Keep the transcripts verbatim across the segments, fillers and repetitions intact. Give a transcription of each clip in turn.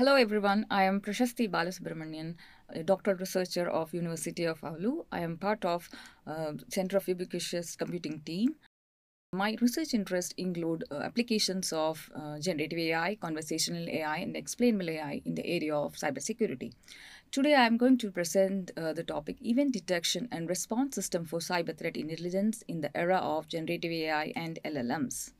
Hello everyone, I am Prashasti Balasubramanian, a doctoral researcher of University of Oulu. I am part of uh, Center of Ubiquitous Computing team. My research interests include uh, applications of uh, generative A I, conversational A I, and explainable A I in the area of cybersecurity. Today, I am going to present uh, the topic Event Detection and Response System for Cyber Threat Intelligence in the Era of Generative A I and L L Ms.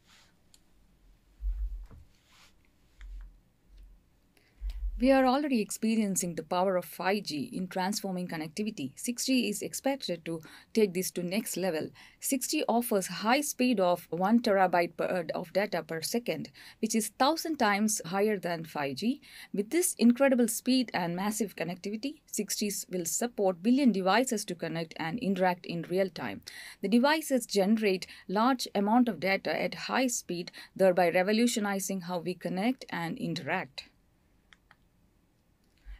We are already experiencing the power of five G in transforming connectivity. six G is expected to take this to next level. six G offers high speed of one terabyte per, of data per second, which is one thousand times higher than five G. With this incredible speed and massive connectivity, six G will support billion devices to connect and interact in real time. The devices generate large amount of data at high speed, thereby revolutionizing how we connect and interact.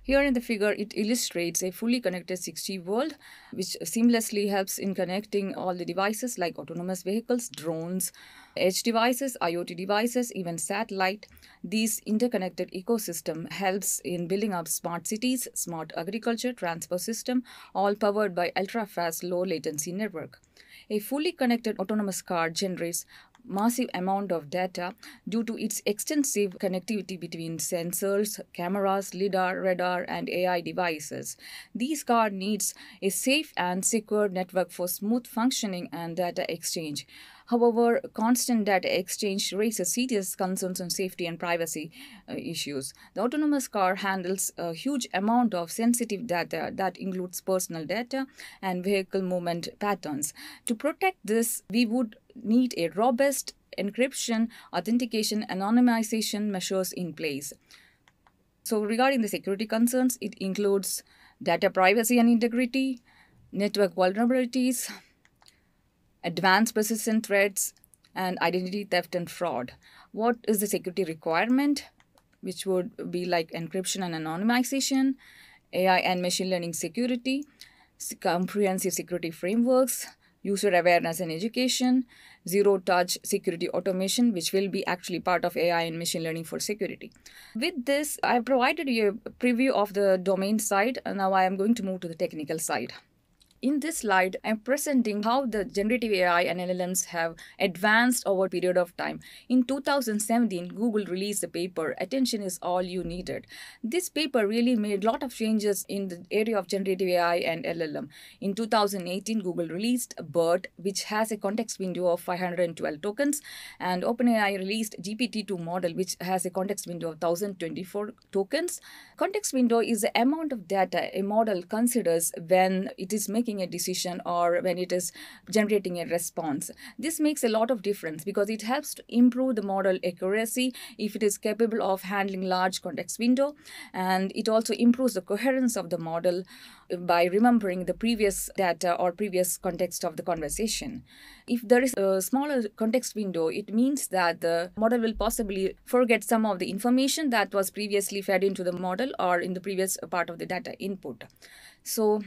Here in the figure, it illustrates a fully connected six G world, which seamlessly helps in connecting all the devices like autonomous vehicles, drones, edge devices, IoT devices, even satellite. These interconnected ecosystem helps in building up smart cities, smart agriculture, transport system, all powered by ultra-fast, low-latency network. A fully connected autonomous car generates massive amount of data due to its extensive connectivity between sensors, cameras, lidar, radar, and A I devices. These cars need a safe and secure network for smooth functioning and data exchange. However, constant data exchange raises serious concerns on safety and privacy uh, issues. The autonomous car handles a huge amount of sensitive data that includes personal data and vehicle movement patterns. To protect this, we would need a robust encryption, authentication, anonymization measures in place. So regarding the security concerns, it includes data privacy and integrity, network vulnerabilities, advanced persistent threats, and identity theft and fraud. What is the security requirement? Which would be like encryption and anonymization, A I and machine learning security, comprehensive security frameworks, user awareness and education, zero-touch security automation, which will be actually part of A I and machine learning for security. With this, I provided you a preview of the domain side, and now I am going to move to the technical side. In this slide, I'm presenting how the generative A I and L L Ms have advanced over a period of time. In two thousand seventeen, Google released the paper, Attention is All You Needed. This paper really made a lot of changes in the area of generative A I and L L M. In two thousand eighteen, Google released BERT, which has a context window of five hundred twelve tokens, and OpenAI released G P T two model, which has a context window of one thousand twenty-four tokens. Context window is the amount of data a model considers when it is making a decision or when it is generating a response. This makes a lot of difference because it helps to improve the model accuracy if it is capable of handling large context window, and it also improves the coherence of the model by remembering the previous data or previous context of the conversation. If there is a smaller context window, it means that the model will possibly forget some of the information that was previously fed into the model or in the previous part of the data input. So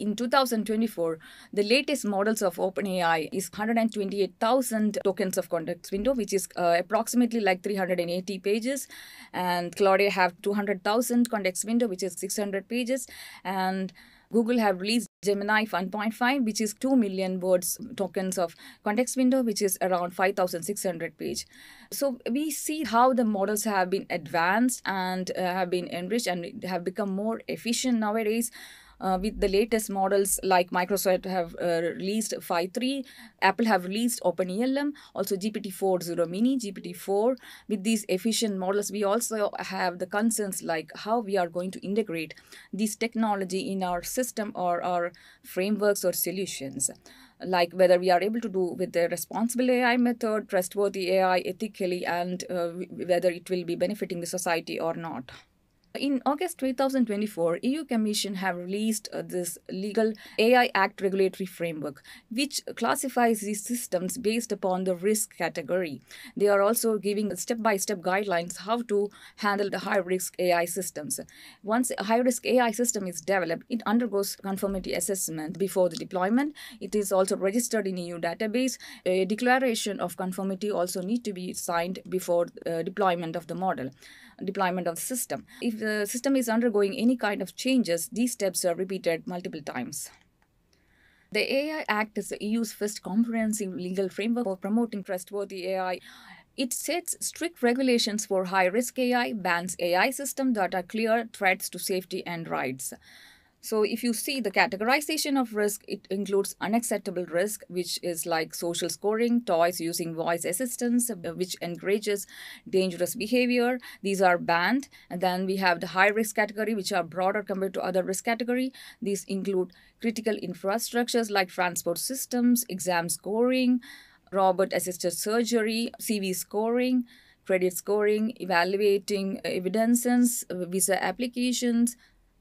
in two thousand twenty-four, the latest models of OpenAI is one hundred twenty-eight thousand tokens of context window, which is uh, approximately like three hundred eighty pages. And Claude have two hundred thousand context window, which is six hundred pages. And Google have released Gemini one point five, which is two million words tokens of context window, which is around five thousand six hundred page. So we see how the models have been advanced and uh, have been enriched and have become more efficient nowadays. Uh, with the latest models like Microsoft have uh, released Phi three, Apple have released OpenELM, also G P T four mini, G P T four. With these efficient models, we also have the concerns like how we are going to integrate this technology in our system or our frameworks or solutions, like whether we are able to do with the responsible A I method, trustworthy A I ethically, and uh, whether it will be benefiting the society or not. In August two thousand twenty-four, E U Commission have released uh, this legal A I Act regulatory framework, which classifies these systems based upon the risk category. They are also giving step-by-step guidelines how to handle the high-risk A I systems. Once a high-risk A I system is developed, it undergoes conformity assessment before the deployment. It is also registered in E U database. A declaration of conformity also needs to be signed before uh, deployment of the model. deployment of the system. If the system is undergoing any kind of changes, these steps are repeated multiple times. The A I Act is the E U's first comprehensive legal framework for promoting trustworthy A I. It sets strict regulations for high-risk A I, bans A I systems that are clear threats to safety and rights. So if you see the categorization of risk, it includes unacceptable risk, which is like social scoring, toys using voice assistants, which encourages dangerous behavior. These are banned. And then we have the high risk category, which are broader compared to other risk category. These include critical infrastructures like transport systems, exam scoring, robot-assisted surgery, C V scoring, credit scoring, evaluating evidences, visa applications,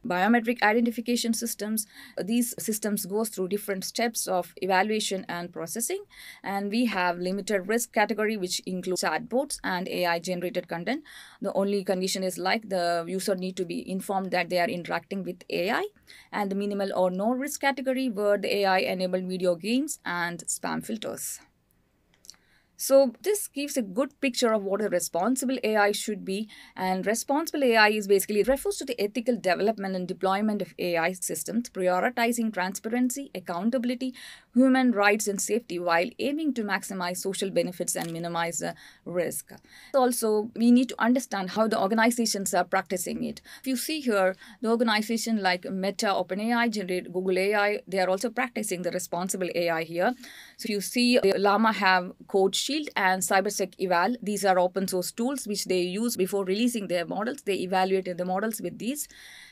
biometric identification systems. These systems go through different steps of evaluation and processing. And we have limited risk category, which includes chatbots and A I generated content. The only condition is like the user need to be informed that they are interacting with A I. And the minimal or no risk category were the A I enabled video games and spam filters. So this gives a good picture of what a responsible A I should be. And responsible A I is basically, it refers to the ethical development and deployment of A I systems, prioritizing transparency, accountability, human rights and safety, while aiming to maximize social benefits and minimize the risk. Also, we need to understand how the organizations are practicing it. If you see here, the organization like Meta, OpenAI, generate Google A I, they are also practicing the responsible A I here. So you see Llama have Code Shield and CyberSec Eval. These are open source tools which they use before releasing their models. They evaluated the models with these.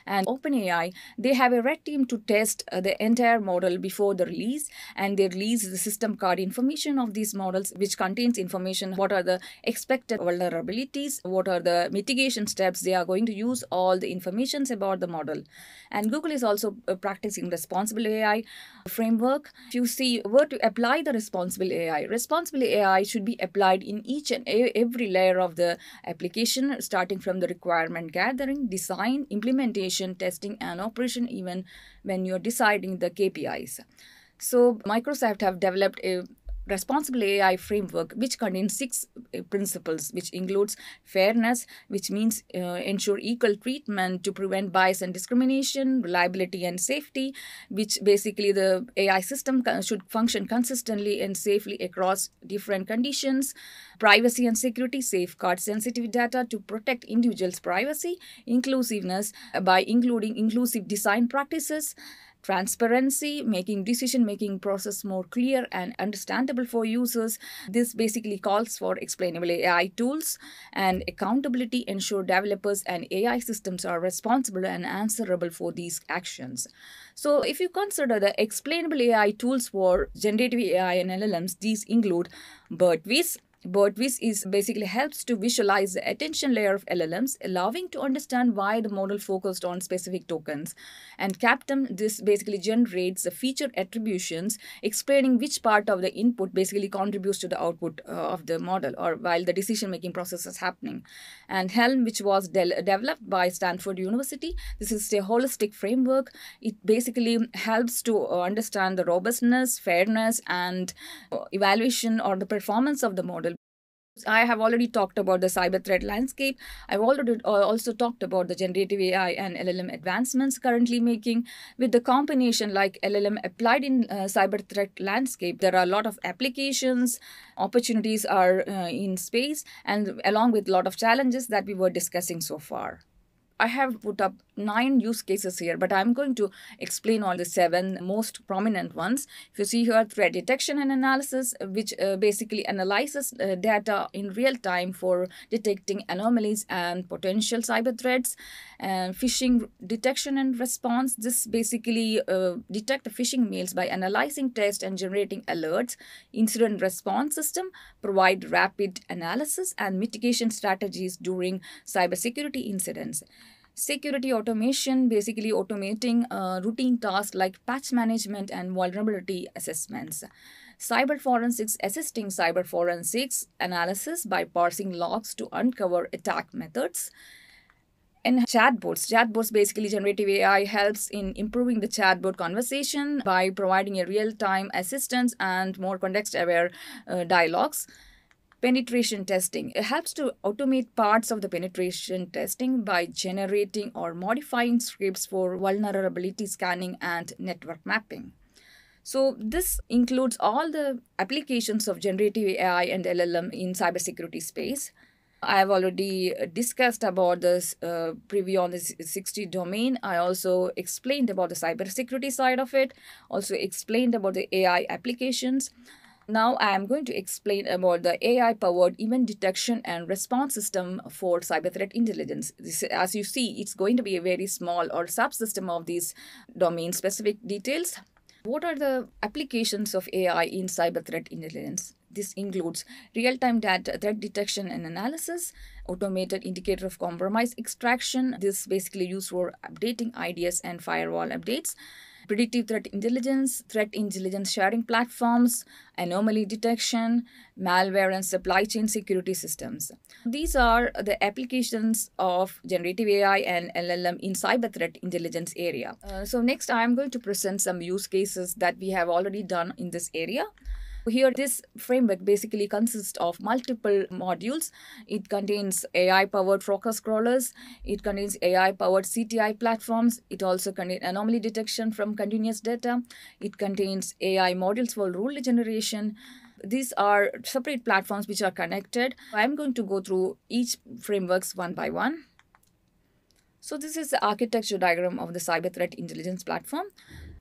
And OpenAI, they have a red team to test the entire model before the release, and they release the system card information of these models, which contains information, what are the expected vulnerabilities, what are the mitigation steps they are going to use, all the informations about the model. And Google is also practicing responsible A I framework. If you see where to apply the responsible A I, responsible A I should be applied in each and every layer of the application, starting from the requirement gathering, design, implementation, testing and operation, even when you're deciding the K P Is. So Microsoft have developed a responsible A I framework which contains six principles, which includes fairness, which means uh, ensure equal treatment to prevent bias and discrimination, reliability and safety, which basically the A I system should function consistently and safely across different conditions, privacy and security, safeguard sensitive data to protect individuals' privacy, inclusiveness by including inclusive design practices, transparency, making decision-making process more clear and understandable for users. This basically calls for explainable A I tools and accountability, ensure developers and A I systems are responsible and answerable for these actions. So if you consider the explainable A I tools for generative A I and L L Ms, these include BERTViz. BERTViz is basically helps to visualize the attention layer of L L Ms, allowing to understand why the model focused on specific tokens. And CAPTEM, this basically generates the feature attributions, explaining which part of the input basically contributes to the output uh, of the model, or while the decision-making process is happening. And HELM, which was de- developed by Stanford University, this is a holistic framework. It basically helps to uh, understand the robustness, fairness, and uh, evaluation or the performance of the model. I have already talked about the cyber threat landscape. I've already also talked about the generative A I and L L M advancements currently making. With the combination like L L M applied in uh, cyber threat landscape, there are a lot of applications, opportunities are uh, in space, and along with a lot of challenges that we were discussing so far. I have put up nine use cases here, but I'm going to explain all the seven most prominent ones. If you see here, threat detection and analysis, which uh, basically analyzes uh, data in real time for detecting anomalies and potential cyber threats. And phishing detection and response, this basically uh, detect the phishing mails by analyzing text and generating alerts. Incident response system provide rapid analysis and mitigation strategies during cybersecurity incidents. Security automation, basically automating uh, routine tasks like patch management and vulnerability assessments. Cyber forensics, assisting cyber forensics analysis by parsing logs to uncover attack methods. And chatbots. Chatbots, basically generative A I helps in improving the chatbot conversation by providing a real-time assistance and more context-aware uh, dialogues. Penetration testing. It helps to automate parts of the penetration testing by generating or modifying scripts for vulnerability scanning and network mapping. So this includes all the applications of generative A I and L L M in cybersecurity space. I have already discussed about this uh, preview on the sixty domain. I also explained about the cybersecurity side of it, also explained about the A I applications. Now I am going to explain about the A I-powered event detection and response system for cyber threat intelligence. This, as you see, it's going to be a very small or subsystem of these domain-specific details. What are the applications of A I in cyber threat intelligence? This includes real-time data threat detection and analysis, automated indicator of compromise extraction. This is basically used for updating I D S and firewall updates. Predictive threat intelligence, threat intelligence sharing platforms, anomaly detection, malware and supply chain security systems. These are the applications of generative A I and L L M in cyber threat intelligence area. Uh, so next, I am going to present some use cases that we have already done in this area. Here, this framework basically consists of multiple modules. It contains A I-powered Focus Crawlers. It contains A I-powered C T I platforms. It also contains anomaly detection from continuous data. It contains A I modules for rule generation. These are separate platforms which are connected. I'm going to go through each frameworks one by one. So this is the architecture diagram of the cyber threat intelligence platform.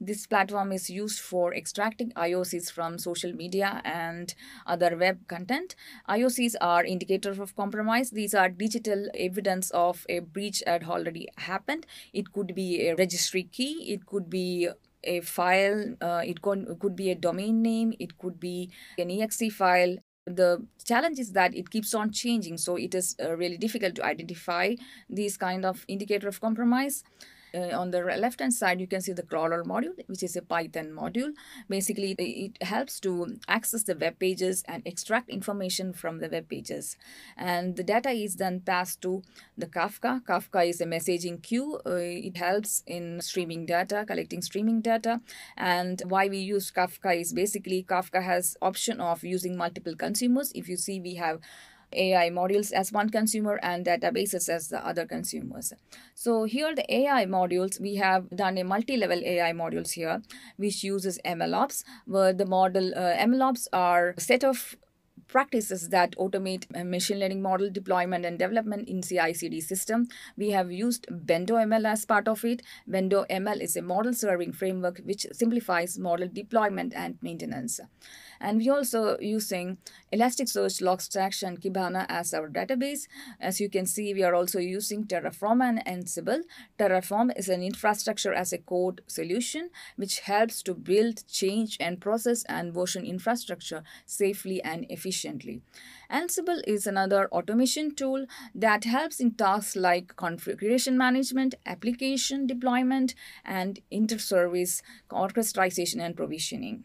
This platform is used for extracting I O Cs from social media and other web content. I O Cs are indicators of compromise. These are digital evidence of a breach that already happened. It could be a registry key. It could be a file. Uh, it could be a domain name. It could be an E X E file. The challenge is that it keeps on changing, so it is uh, really difficult to identify these kind of indicator of compromise. Uh, on the left hand side, you can see the crawler module, which is a Python module. Basically, it helps to access the web pages and extract information from the web pages. And the data is then passed to the Kafka. Kafka is a messaging queue. Uh, it helps in streaming data, collecting streaming data. And why we use Kafka is basically Kafka has option of using multiple consumers. If you see, we have A I modules as one consumer and databases as the other consumers. So here the A I modules, we have done a multi-level A I modules here, which uses MLOps, where the model uh, MLOps are a set of practices that automate machine learning model deployment and development in C I C D system. We have used BentoML as part of it. BentoML is a model serving framework which simplifies model deployment and maintenance. And we also using Elasticsearch, Logstash, and Kibana as our database. As you can see, we are also using Terraform and Ansible. Terraform is an infrastructure as a code solution which helps to build, change, and process and version infrastructure safely and efficiently. Ansible is another automation tool that helps in tasks like configuration management, application deployment, and inter-service orchestration and provisioning.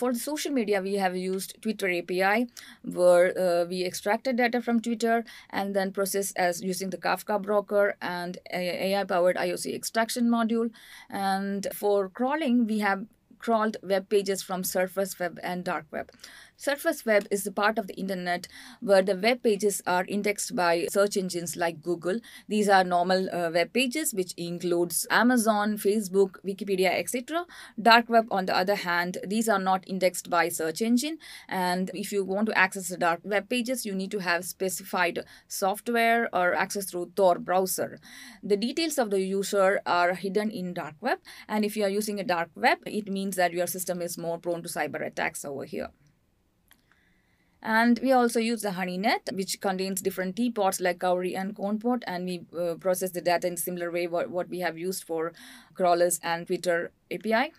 For the social media, we have used Twitter A P I, where uh, we extracted data from Twitter and then processed as using the Kafka broker and A I-powered I O C extraction module. And for crawling, we have crawled web pages from surface web and dark web. Surface web is the part of the internet where the web pages are indexed by search engines like Google. These are normal uh, web pages, which includes Amazon, Facebook, Wikipedia, et cetera. Dark web, on the other hand, these are not indexed by search engine. And if you want to access the dark web pages, you need to have specified software or access through Tor browser. The details of the user are hidden in dark web. And if you are using a dark web, it means that your system is more prone to cyber attacks over here. And we also use the HoneyNet, which contains different teapots like Cowrie and ConePot, and we uh, process the data in a similar way what, what we have used for crawlers and Twitter A P I.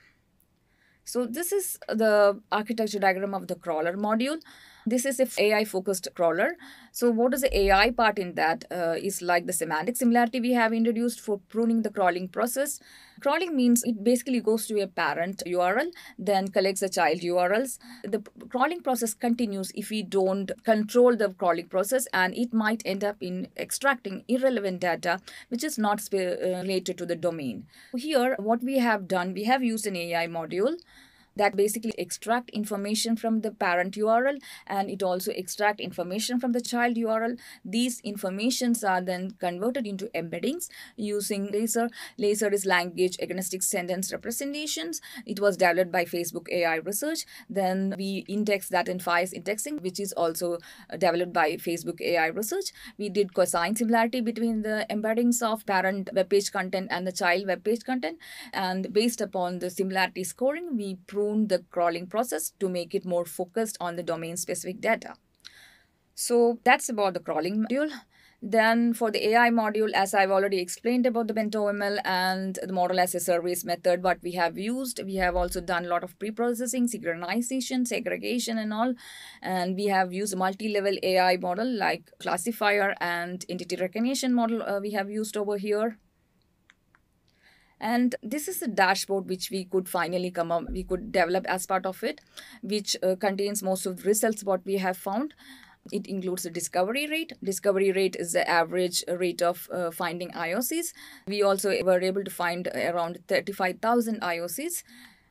So this is the architecture diagram of the crawler module. This is an A I-focused crawler. So what is the A I part in that uh, is like the semantic similarity we have introduced for pruning the crawling process. Crawling means it basically goes to a parent U R L, then collects the child U R Ls. The crawling process continues if we don't control the crawling process, and it might end up in extracting irrelevant data, which is not related to the domain. Here, what we have done, we have used an A I module. that basically extract information from the parent U R L, and it also extract information from the child U R L. These informations are then converted into embeddings using LASER. LASER is language agnostic sentence representations. It was developed by Facebook A I Research. Then we index that in Phi indexing, which is also developed by Facebook A I Research. We did cosine similarity between the embeddings of parent web page content and the child web page content, and based upon the similarity scoring, we pruned the crawling process to make it more focused on the domain-specific data. So that's about the crawling module. Then for the A I module, as I've already explained about the BentoML and the model as a service method, what we have used, we have also done a lot of pre-processing, synchronization, segregation and all. And we have used multi-level A I model like classifier and entity recognition model uh, we have used over here. And this is the dashboard which we could finally come up, we could develop as part of it, which uh, contains most of the results what we have found. It includes the discovery rate. Discovery rate is the average rate of uh, finding I O Cs. We also were able to find around thirty-five thousand I O Cs.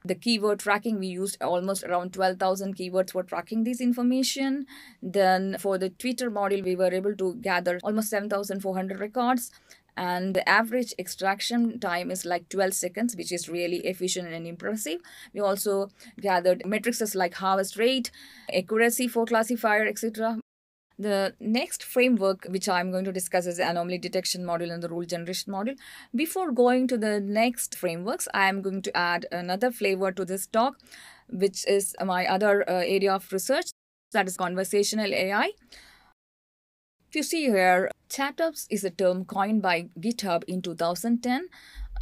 The keyword tracking, we used almost around twelve thousand keywords for tracking this information. Then for the Twitter module, we were able to gather almost seven thousand four hundred records. And the average extraction time is like twelve seconds, which is really efficient and impressive. We also gathered matrices like harvest rate, accuracy for classifier, et cetera. The next framework which I'm going to discuss is the anomaly detection module and the rule generation module. Before going to the next frameworks, I am going to add another flavor to this talk, which is my other uh, area of research, that is conversational A I. You see here, ChatOps is a term coined by GitHub in two thousand ten.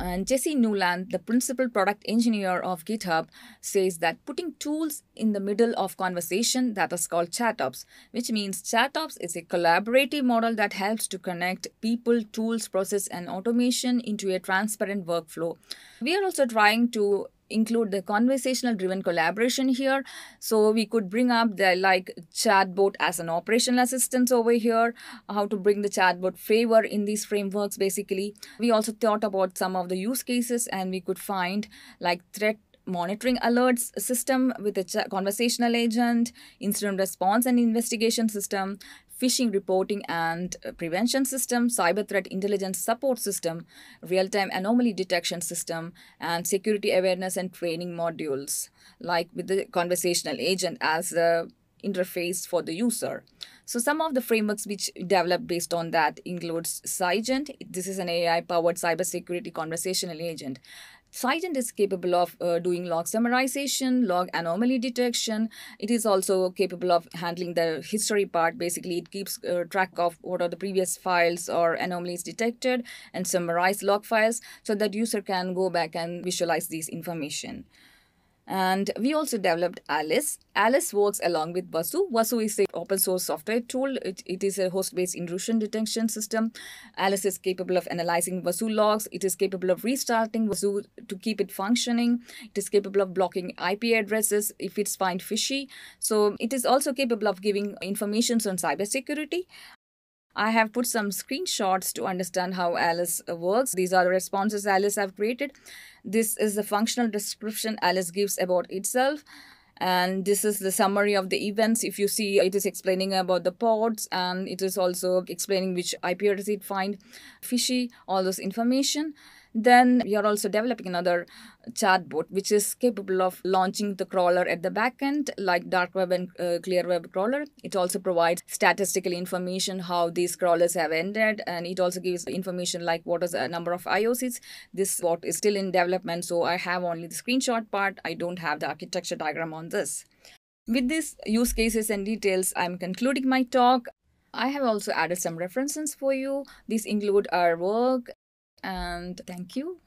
And Jesse Newland, the principal product engineer of GitHub, says that putting tools in the middle of conversation, that is called ChatOps, which means ChatOps is a collaborative model that helps to connect people, tools, process, and automation into a transparent workflow. We are also trying to include the conversational driven collaboration here, so we could bring up the like chatbot as an operational assistance over here, how to bring the chatbot favor in these frameworks. Basically, we also thought about some of the use cases, and we could find like threat monitoring alerts system with a conversational agent, incident response and investigation system, phishing reporting and prevention system, cyber threat intelligence support system, real-time anomaly detection system, and security awareness and training modules, like with the conversational agent as the interface for the user. So some of the frameworks which developed based on that includes Cygent. This is an A I-powered cybersecurity conversational agent. Cygent is capable of uh, doing log summarization, log anomaly detection. It is also capable of handling the history part. Basically, it keeps uh, track of what are the previous files or anomalies detected and summarize log files so that user can go back and visualize this information. And we also developed Alice. Alice works along with Vasu. Vasu is an open source software tool. It, it is a host-based intrusion detection system. Alice is capable of analyzing Vasu logs. It is capable of restarting Vasu to keep it functioning. It is capable of blocking I P addresses if it's found fishy. So it is also capable of giving information on cybersecurity. I have put some screenshots to understand how Alice works. These are the responses Alice have created. This is the functional description Alice gives about itself. And this is the summary of the events. If you see, it is explaining about the pods, and it is also explaining which I P address it find fishy, all those information. Then we are also developing another chatbot, which is capable of launching the crawler at the backend, like dark web and uh, clear web crawler. It also provides statistical information how these crawlers have ended, and it also gives information like what is the number of I O Cs. This bot is still in development, so I have only the screenshot part. I don't have the architecture diagram on this. With these use cases and details, I'm concluding my talk. I have also added some references for you. These include our work. And thank you.